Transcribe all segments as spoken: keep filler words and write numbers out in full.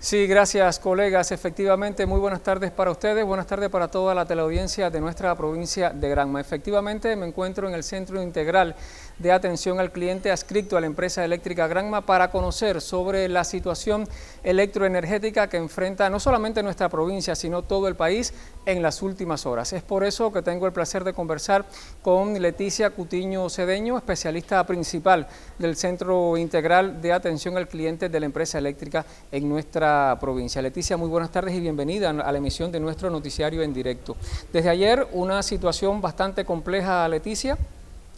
Sí, gracias colegas. Efectivamente, muy buenas tardes para ustedes, buenas tardes para toda la teleaudiencia de nuestra provincia de Granma. Efectivamente, me encuentro en el Centro Integral de Atención al Cliente adscrito a la empresa eléctrica Granma para conocer sobre la situación electroenergética que enfrenta no solamente nuestra provincia, sino todo el país en las últimas horas. Es por eso que tengo el placer de conversar con Leticia Cutiño Cedeño, especialista principal del Centro Integral de Atención al Cliente de la empresa eléctrica en nuestra provincia. Leticia, muy buenas tardes y bienvenida a la emisión de nuestro noticiario en directo. Desde ayer, una situación bastante compleja, Leticia,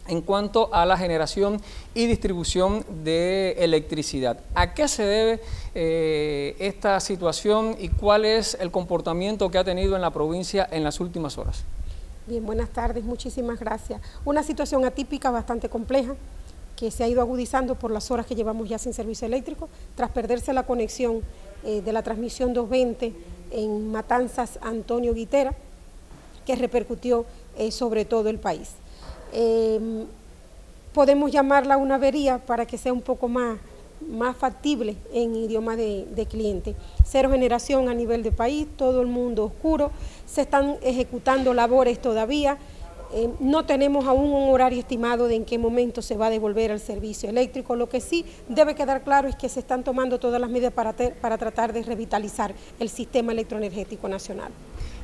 en cuanto a la generación y distribución de electricidad. ¿A qué se debe eh, esta situación y cuál es el comportamiento que ha tenido en la provincia en las últimas horas? Bien, buenas tardes, muchísimas gracias. Una situación atípica, bastante compleja, que se ha ido agudizando por las horas que llevamos ya sin servicio eléctrico, tras perderse la conexión Eh, de la transmisión doscientos veinte en Matanzas Antonio Guitera, que repercutió eh, sobre todo el país. Eh, podemos llamarla una avería para que sea un poco más, más factible en idioma de, de cliente. Cero generación a nivel de país, todo el mundo oscuro, se están ejecutando labores todavía, eh, no tenemos aún un horario estimado de en qué momento se va a devolver el servicio eléctrico. Lo que sí debe quedar claro es que se están tomando todas las medidas para, ter, para tratar de revitalizar el sistema electroenergético nacional.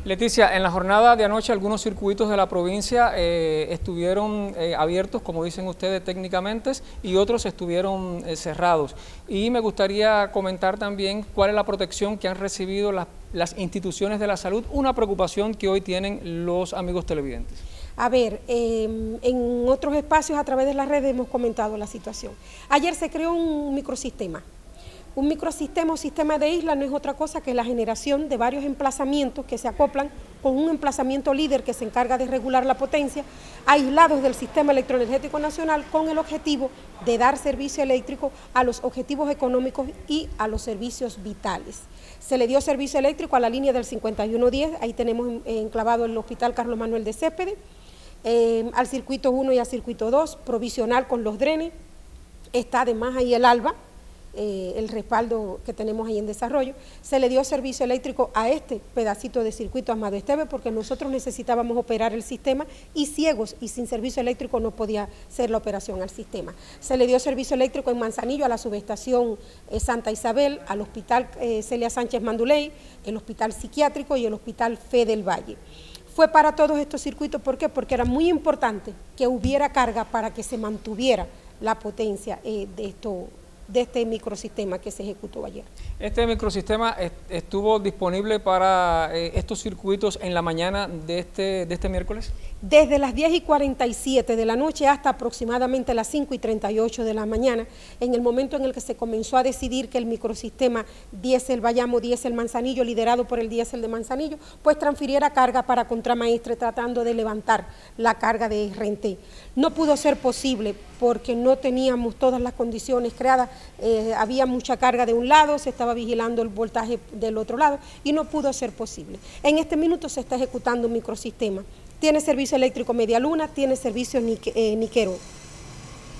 Leticia, en la jornada de anoche algunos circuitos de la provincia eh, estuvieron eh, abiertos, como dicen ustedes técnicamente, y otros estuvieron eh, cerrados. Y me gustaría comentar también cuál es la protección que han recibido las, las instituciones de la salud, una preocupación que hoy tienen los amigos televidentes. A ver, eh, en otros espacios a través de las redes hemos comentado la situación. Ayer se creó un microsistema. Un microsistema o sistema de isla no es otra cosa que la generación de varios emplazamientos que se acoplan con un emplazamiento líder que se encarga de regular la potencia, aislados del sistema electroenergético nacional, con el objetivo de dar servicio eléctrico a los objetivos económicos y a los servicios vitales. Se le dio servicio eléctrico a la línea del cincuenta y uno diez, ahí tenemos enclavado el hospital Carlos Manuel de Céspedes, Eh, al circuito uno y al circuito dos, provisional con los drenes. Está además ahí el ALBA, eh, el respaldo que tenemos ahí en desarrollo. Se le dio servicio eléctrico a este pedacito de circuito Amado Esteve porque nosotros necesitábamos operar el sistema y ciegos y sin servicio eléctrico no podía ser la operación al sistema. Se le dio servicio eléctrico en Manzanillo a la subestación eh, Santa Isabel, al hospital eh, Celia Sánchez Manduley, el hospital psiquiátrico y el hospital Fe del Valle. Fue para todos estos circuitos, ¿por qué? Porque era muy importante que hubiera carga para que se mantuviera la potencia eh, de, esto, de este microsistema que se ejecutó ayer. Este microsistema estuvo disponible para eh, estos circuitos en la mañana de este, de este miércoles. Desde las diez y cuarenta y siete de la noche hasta aproximadamente las cinco y treinta y ocho de la mañana, en el momento en el que se comenzó a decidir que el microsistema diésel Bayamo, diésel Manzanillo, liderado por el diésel de Manzanillo, pues transfiriera carga para Contramaestre tratando de levantar la carga de Renté. No pudo ser posible porque no teníamos todas las condiciones creadas, eh, había mucha carga de un lado, se estaba vigilando el voltaje del otro lado y no pudo ser posible. En este minuto se está ejecutando un microsistema. Tiene servicio eléctrico Medialuna, tiene servicio eh, Niquero.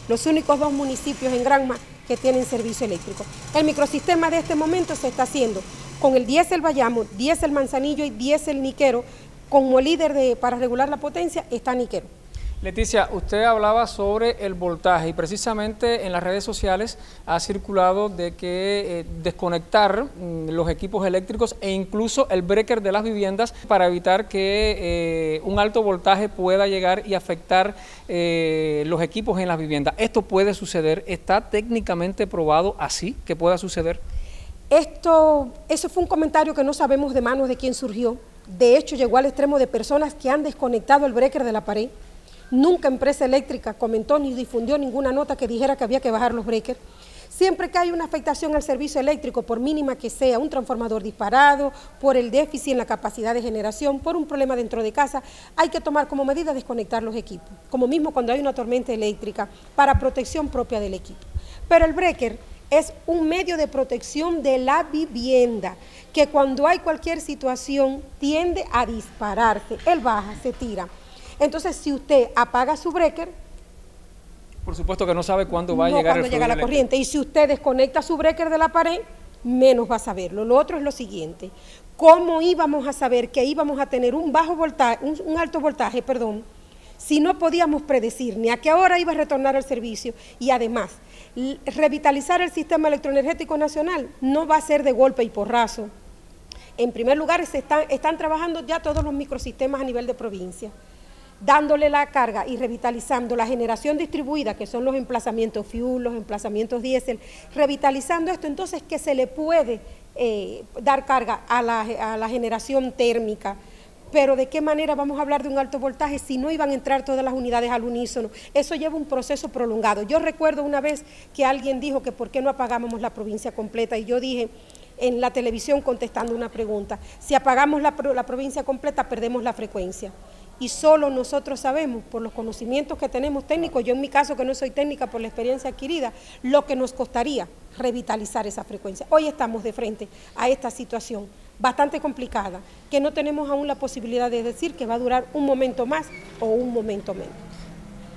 Los únicos dos municipios en Granma que tienen servicio eléctrico. El microsistema de este momento se está haciendo con el diésel Bayamo, diésel Manzanillo y diésel Niquero. Como líder de, para regular la potencia está Niquero. Leticia, usted hablaba sobre el voltaje y precisamente en las redes sociales ha circulado de que eh, desconectar mm, los equipos eléctricos e incluso el breaker de las viviendas para evitar que eh, un alto voltaje pueda llegar y afectar eh, los equipos en las viviendas. ¿Esto puede suceder? ¿Está técnicamente probado así que pueda suceder? Esto, eso fue un comentario que no sabemos de manos de quién surgió. De hecho, llegó al extremo de personas que han desconectado el breaker de la pared. Nunca empresa eléctrica comentó ni difundió ninguna nota que dijera que había que bajar los breakers. Siempre que hay una afectación al servicio eléctrico, por mínima que sea, un transformador disparado, por el déficit en la capacidad de generación, por un problema dentro de casa, hay que tomar como medida desconectar los equipos, como mismo cuando hay una tormenta eléctrica, para protección propia del equipo. Pero el breaker es un medio de protección de la vivienda, que cuando hay cualquier situación tiende a dispararse, él baja, se tira. Entonces, si usted apaga su breaker, por supuesto que no sabe cuándo va a no, llegar, cuando el llega la eléctrico. corriente. Y si usted desconecta su breaker de la pared, menos va a saberlo. Lo otro es lo siguiente: ¿cómo íbamos a saber que íbamos a tener un bajo voltaje, un, un alto voltaje, perdón, si no podíamos predecir ni a qué hora iba a retornar el servicio? Y además, revitalizar el sistema electroenergético nacional no va a ser de golpe y porrazo. En primer lugar, se están, están trabajando ya todos los microsistemas a nivel de provincia, dándole la carga y revitalizando la generación distribuida, que son los emplazamientos fuel, los emplazamientos diésel, revitalizando esto, entonces que se le puede eh, dar carga a la, a la generación térmica. Pero ¿de qué manera vamos a hablar de un alto voltaje si no iban a entrar todas las unidades al unísono? Eso lleva un proceso prolongado. Yo recuerdo una vez que alguien dijo que por qué no apagábamos la provincia completa, y yo dije en la televisión contestando una pregunta: si apagamos la, la provincia completa perdemos la frecuencia. Y solo nosotros sabemos, por los conocimientos que tenemos técnicos, yo en mi caso que no soy técnica, por la experiencia adquirida, lo que nos costaría revitalizar esa frecuencia. Hoy estamos de frente a esta situación bastante complicada, que no tenemos aún la posibilidad de decir que va a durar un momento más o un momento menos.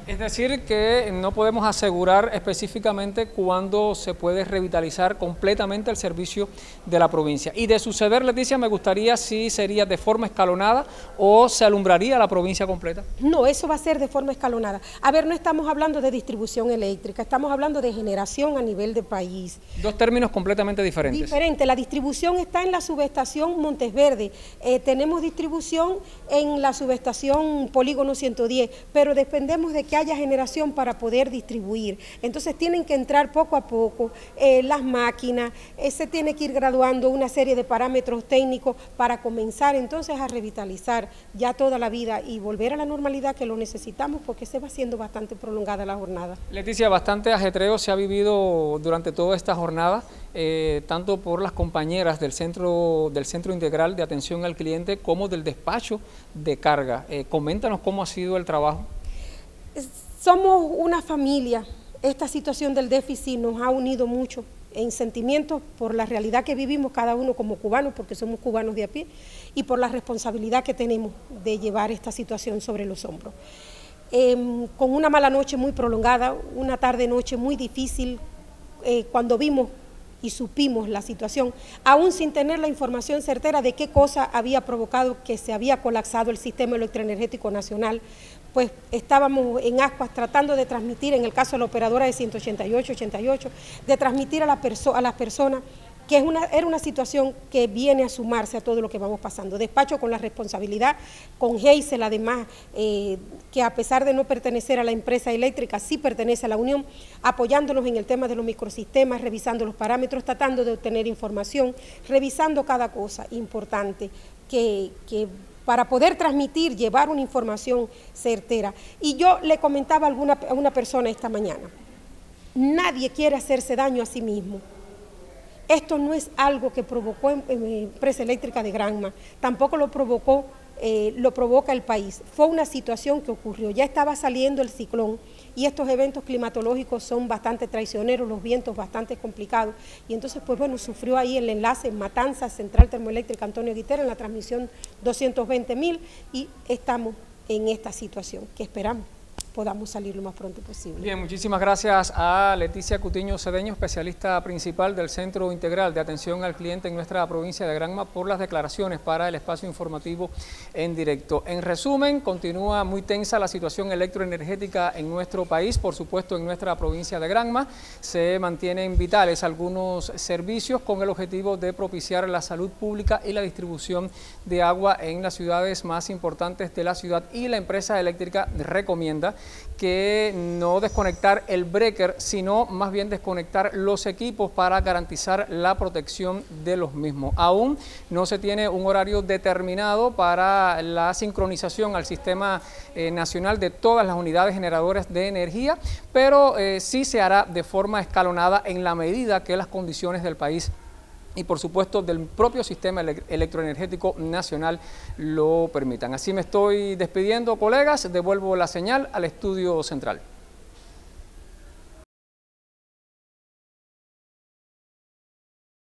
Es decir, que no podemos asegurar específicamente cuándo se puede revitalizar completamente el servicio de la provincia. Y de suceder, Leticia, me gustaría si sería de forma escalonada o se alumbraría la provincia completa. No, eso va a ser de forma escalonada. A ver, no estamos hablando de distribución eléctrica, estamos hablando de generación a nivel de país. Dos términos completamente diferentes. Diferente, la distribución está en la subestación Montesverde, eh, tenemos distribución en la subestación Polígono ciento diez, pero dependemos de que haya generación para poder distribuir. Entonces tienen que entrar poco a poco eh, las máquinas, eh, se tiene que ir graduando una serie de parámetros técnicos para comenzar entonces a revitalizar ya toda la vida y volver a la normalidad, que lo necesitamos porque se va haciendo bastante prolongada la jornada. Leticia, bastante ajetreo se ha vivido durante toda esta jornada, eh, tanto por las compañeras del centro, del Centro Integral de Atención al Cliente como del despacho de carga. Eh, coméntanos cómo ha sido el trabajo. Somos una familia. Esta situación del déficit nos ha unido mucho en sentimientos por la realidad que vivimos cada uno como cubanos, porque somos cubanos de a pie, y por la responsabilidad que tenemos de llevar esta situación sobre los hombros. Eh, con una mala noche muy prolongada, una tarde-noche muy difícil, eh, cuando vimos y supimos la situación, aún sin tener la información certera de qué cosa había provocado que se había colapsado el sistema electroenergético nacional, pues estábamos en ascuas tratando de transmitir, en el caso de la operadora de ciento ochenta y ocho, ochenta y ocho, de transmitir a, la perso a las personas que es una, era una situación que viene a sumarse a todo lo que vamos pasando. Despacho con la responsabilidad, con Geisel además, eh, que a pesar de no pertenecer a la empresa eléctrica, sí pertenece a la Unión, apoyándonos en el tema de los microsistemas, revisando los parámetros, tratando de obtener información, revisando cada cosa importante que... que para poder transmitir, llevar una información certera. Y yo le comentaba a, alguna, a una persona esta mañana: nadie quiere hacerse daño a sí mismo. Esto no es algo que provocó eh, empresa eléctrica de Granma, tampoco lo provocó, eh, lo provoca el país. Fue una situación que ocurrió, ya estaba saliendo el ciclón, y estos eventos climatológicos son bastante traicioneros, los vientos bastante complicados, y entonces pues bueno, sufrió ahí el enlace Matanza Central Termoeléctrica Antonio Guitera en la transmisión doscientos veinte mil, y estamos en esta situación que esperamos podamos salir lo más pronto posible. Bien, muchísimas gracias a Leticia Cutiño Cedeño, especialista principal del Centro Integral de Atención al Cliente en nuestra provincia de Granma, por las declaraciones para el espacio informativo en directo. En resumen, continúa muy tensa la situación electroenergética en nuestro país, por supuesto en nuestra provincia de Granma. Se mantienen vitales algunos servicios con el objetivo de propiciar la salud pública y la distribución de agua en las ciudades más importantes de la ciudad, y la empresa eléctrica recomienda que no desconectar el breaker, sino más bien desconectar los equipos para garantizar la protección de los mismos. Aún no se tiene un horario determinado para la sincronización al sistema eh, nacional de todas las unidades generadoras de energía, pero eh, sí se hará de forma escalonada en la medida que las condiciones del país y por supuesto del propio sistema electroenergético nacional lo permitan. Así me estoy despidiendo, colegas, devuelvo la señal al estudio central.